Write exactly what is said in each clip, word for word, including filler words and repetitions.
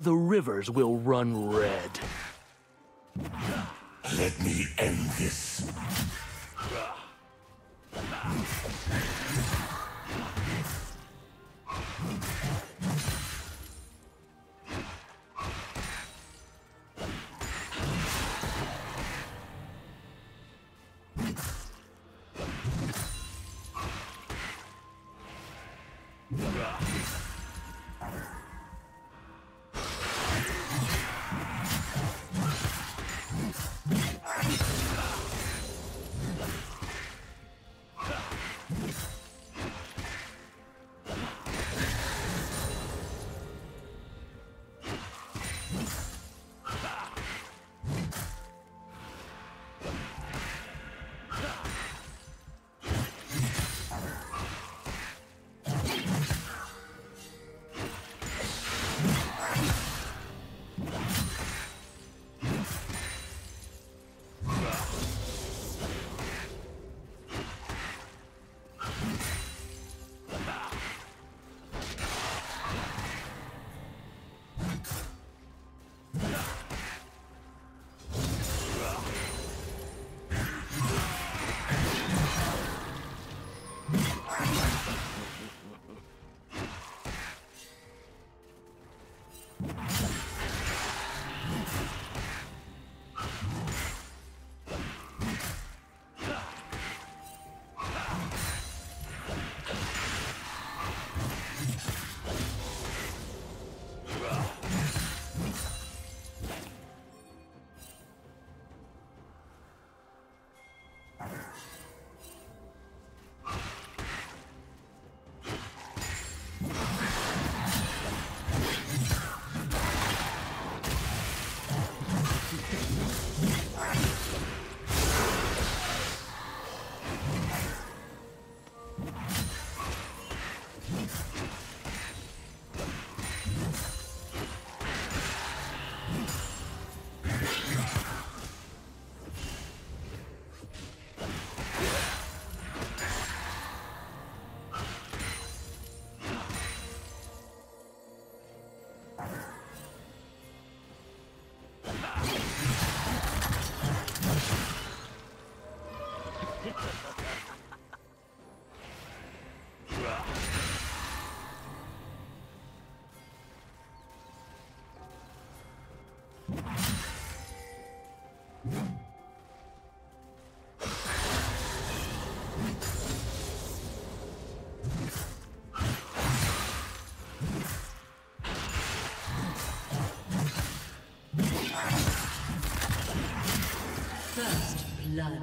the rivers will run red. Let me end this. First blood.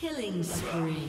Killing spree.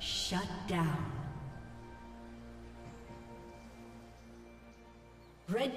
Shut down. Red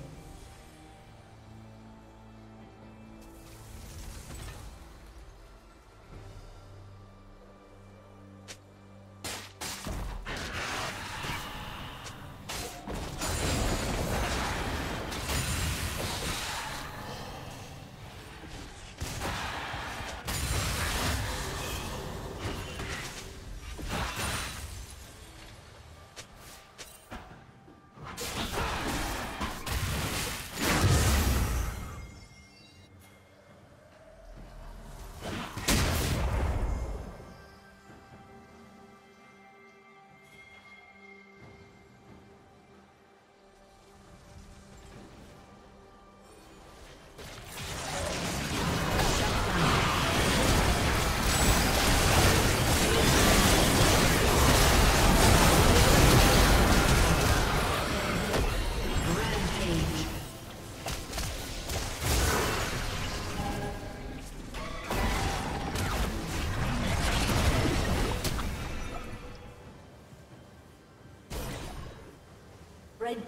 Red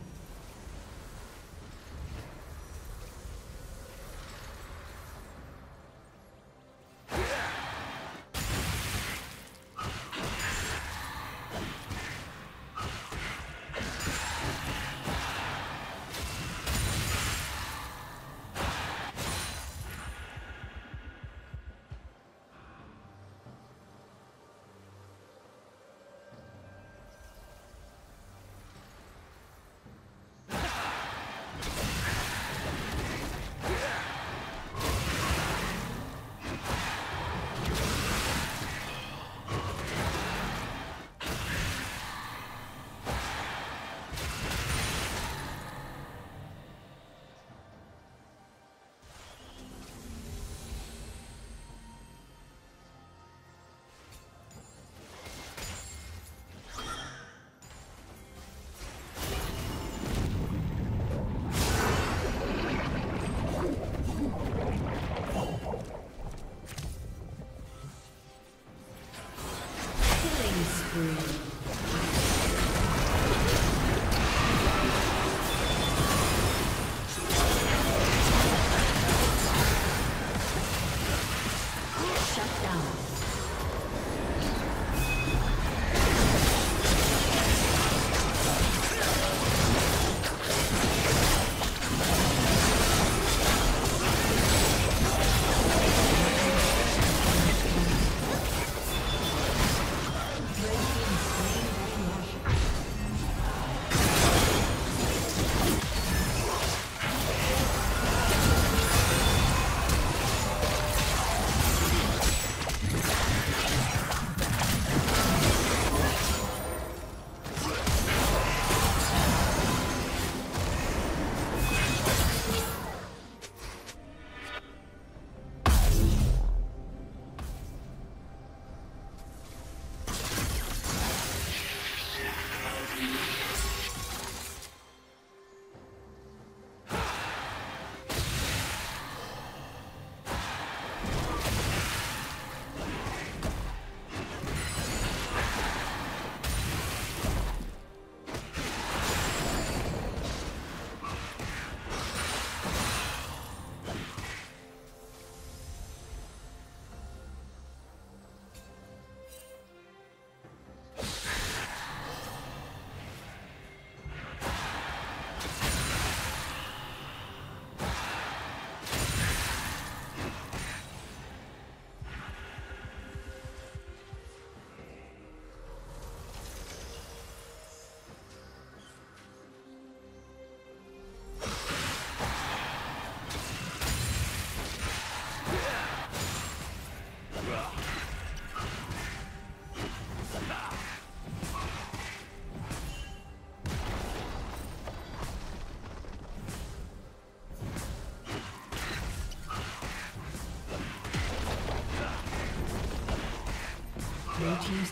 Blue team's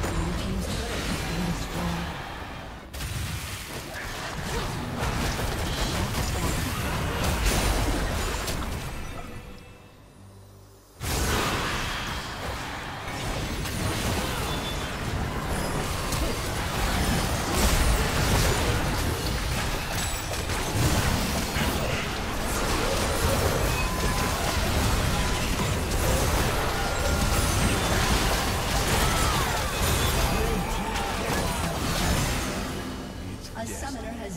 Blue team's turret has been destroyed.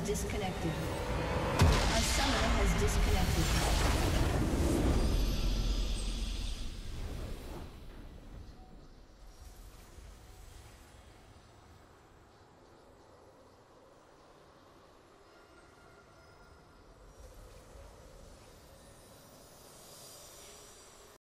Disconnected. A summoner has disconnected.